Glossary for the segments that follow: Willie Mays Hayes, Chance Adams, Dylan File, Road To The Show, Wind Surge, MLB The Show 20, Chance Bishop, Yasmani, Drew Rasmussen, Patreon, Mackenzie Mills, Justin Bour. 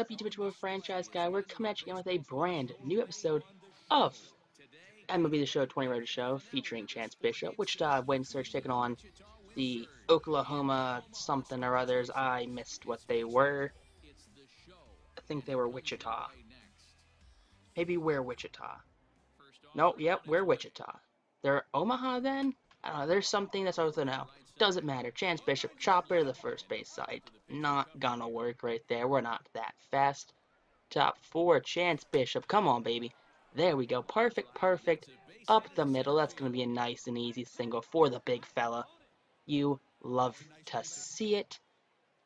up, YouTube? It's your franchise guy. We're coming at you again with a brand new episode of MLB The Show 20 Road to Show featuring Chance Bishop, Wichita Wind Surge taking on the Oklahoma something or others. I missed what they were. I think they were Wichita. Maybe we're Wichita. No, yep, we're Wichita. They're Omaha then? I don't know, there's something that's supposed to know. Doesn't matter. Chance Bishop, chopper to the first base side. Not gonna work right there. We're not that fast. Top four, Chance Bishop. Come on, baby. There we go. Perfect, perfect. Up the middle. That's gonna be a nice and easy single for the big fella. You love to see it.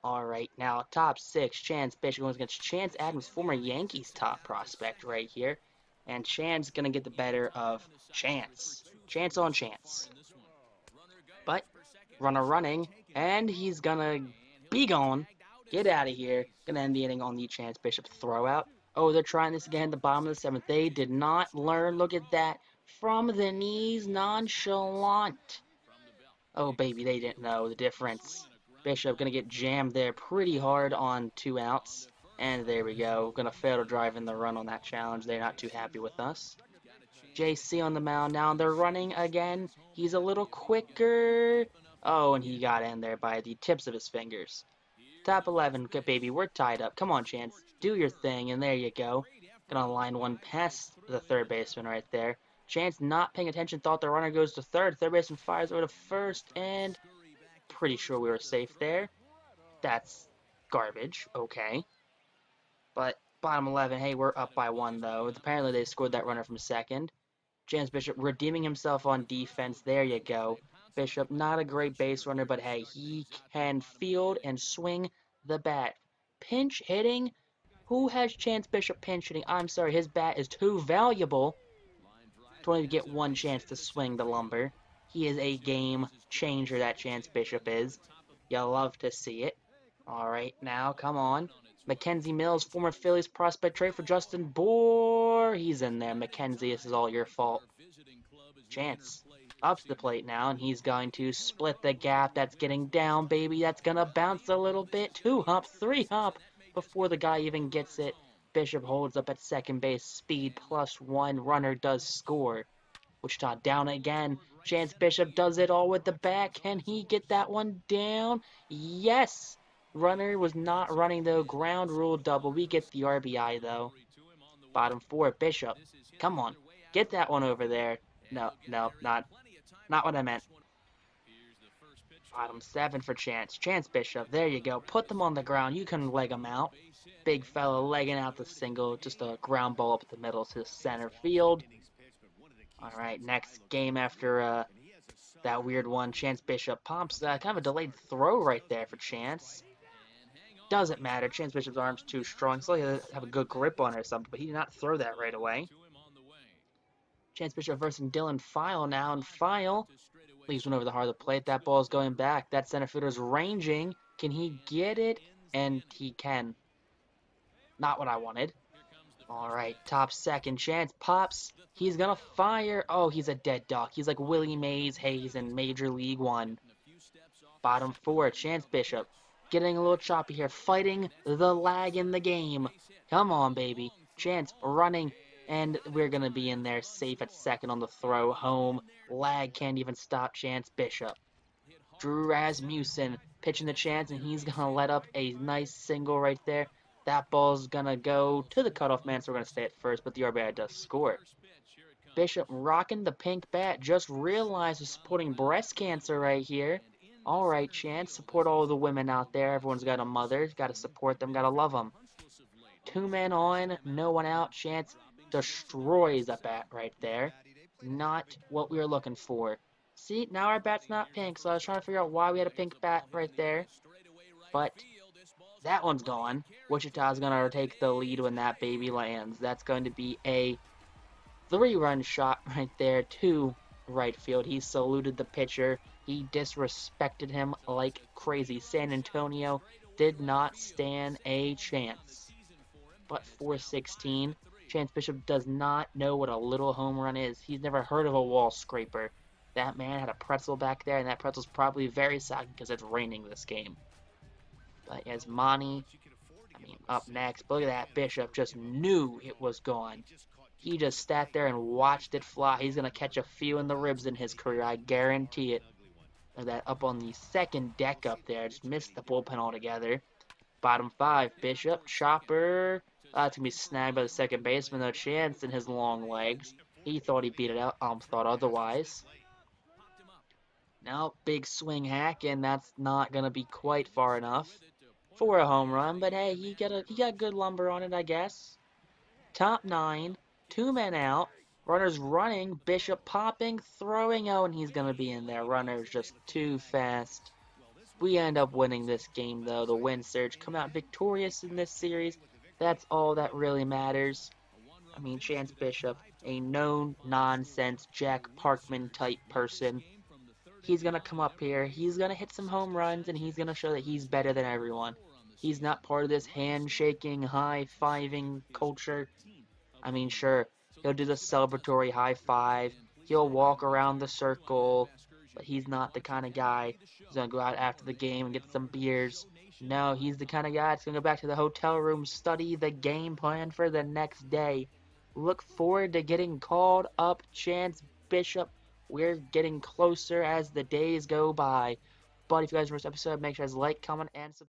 Alright, now top six, Chance Bishop goes against Chance Adams, former Yankees top prospect right here. And Chance gonna get the better of Chance. Chance on Chance. But runner running, and he's gonna be gone. Get out of here. Gonna end the inning on the Chance Bishop throwout. Oh, they're trying this again at the bottom of the seventh. They did not learn. Look at that. From the knees, nonchalant. Oh, baby, they didn't know the difference. Bishop gonna get jammed there pretty hard on 2 outs. And there we go. Gonna fail to drive in the run on that challenge. They're not too happy with us. JC on the mound now. They're running again. He's a little quicker. Oh, and he got in there by the tips of his fingers. Top 11. Good, baby. We're tied up. Come on, Chance. Do your thing. And there you go. Gonna line one past the third baseman right there. Chance not paying attention. Thought the runner goes to third. Third baseman fires over to first. And pretty sure we were safe there. That's garbage. Okay. But bottom 11, hey, we're up by 1, though. Apparently they scored that runner from second. Chance Bishop redeeming himself on defense. There you go. Bishop, not a great base runner, but hey, he can field and swing the bat. Pinch hitting? Who has Chance Bishop pinch hitting? I'm sorry, his bat is too valuable to only get one chance to swing the lumber. He is a game changer, that Chance Bishop is. You love to see it. All right, now, come on. Mackenzie Mills, former Phillies prospect, trade for Justin Bour. He's in there. Mackenzie, this is all your fault. Chance up to the plate now, and he's going to split the gap. That's getting down, baby. That's going to bounce a little bit. 2-hop, 3-hop before the guy even gets it. Bishop holds up at second base. Speed +1. Runner does score. Wichita down again. Chance Bishop does it all with the bat. Can he get that one down? Yes! Runner was not running, though. Ground rule double. We get the RBI, though. Bottom four, Bishop. Come on. Get that one over there. No, not what I meant. Bottom 7 for Chance. Chance Bishop. There you go. Put them on the ground. You can leg them out. Big fella legging out the single. Just a ground ball up the middle to center field. All right, next game after that weird one. Chance Bishop pumps. Kind of a delayed throw right there for Chance. Doesn't matter. Chance Bishop's arm's too strong. Still have a good grip on it or something, but he did not throw that right away. Chance Bishop versus Dylan File now, and File leaves one over the heart of the plate. That ball's going back. That center fielder's ranging. Can he get it? And he can. Not what I wanted. All right, top second. Chance pops. He's going to fire. Oh, he's a dead duck. He's like Willie Mays Hayes in Major League One. Bottom four, Chance Bishop. Getting a little choppy here. Fighting the lag in the game. Come on, baby. Chance running. And we're going to be in there safe at second on the throw home. Lag can't even stop Chance Bishop. Drew Rasmussen pitching the Chance, and he's going to let up a nice single right there. That ball's going to go to the cutoff man, so we're going to stay at first, but the RBI does score. Bishop rocking the pink bat. Just realized he's supporting breast cancer right here. All right, Chance, support all the women out there. Everyone's got a mother. Got to support them. Got to love them. 2 men on, no one out. Chance destroys a bat right there. Not what we were looking for. See, now our bat's not pink, so I was trying to figure out why we had a pink bat right there. But that one's gone. Wichita's going to take the lead when that baby lands. That's going to be a 3-run shot right there to right field. He saluted the pitcher. He disrespected him like crazy. San Antonio did not stand a chance. But 4-16, Chance Bishop does not know what a little home run is. He's never heard of a wall scraper. That man had a pretzel back there, and that pretzel's probably very soggy because it's raining this game. But Yasmani, up next. Look at that. Bishop just knew it was gone. He just sat there and watched it fly. He's going to catch a few in the ribs in his career. I guarantee it. Look at that up on the second deck up there. Just missed the bullpen altogether. Bottom five. Bishop. Chopper. It's going to be snagged by the second baseman, though. Chance in his long legs. He thought he beat it out. Thought otherwise. Now, big swing hack, and that's not going to be quite far enough for a home run. But, hey, he got good lumber on it, I guess. Top nine, 2 men out, runners running, Bishop popping, throwing out, and he's going to be in there. Runners just too fast. We end up winning this game, though. The Wind Surge come out victorious in this series. That's all that really matters. I mean, Chance Bishop, a no-nonsense Jack Parkman-type person. He's going to come up here, he's going to hit some home runs, and he's going to show that he's better than everyone. He's not part of this handshaking, high-fiving culture. I mean, sure, he'll do the celebratory high-five, he'll walk around the circle, but he's not the kind of guy who's going to go out after the game and get some beers. No, he's the kind of guy that's going to go back to the hotel room, study the game plan for the next day. Look forward to getting called up, Chance Bishop. We're getting closer as the days go by. But if you guys enjoyed this episode, make sure you guys like, comment, and subscribe.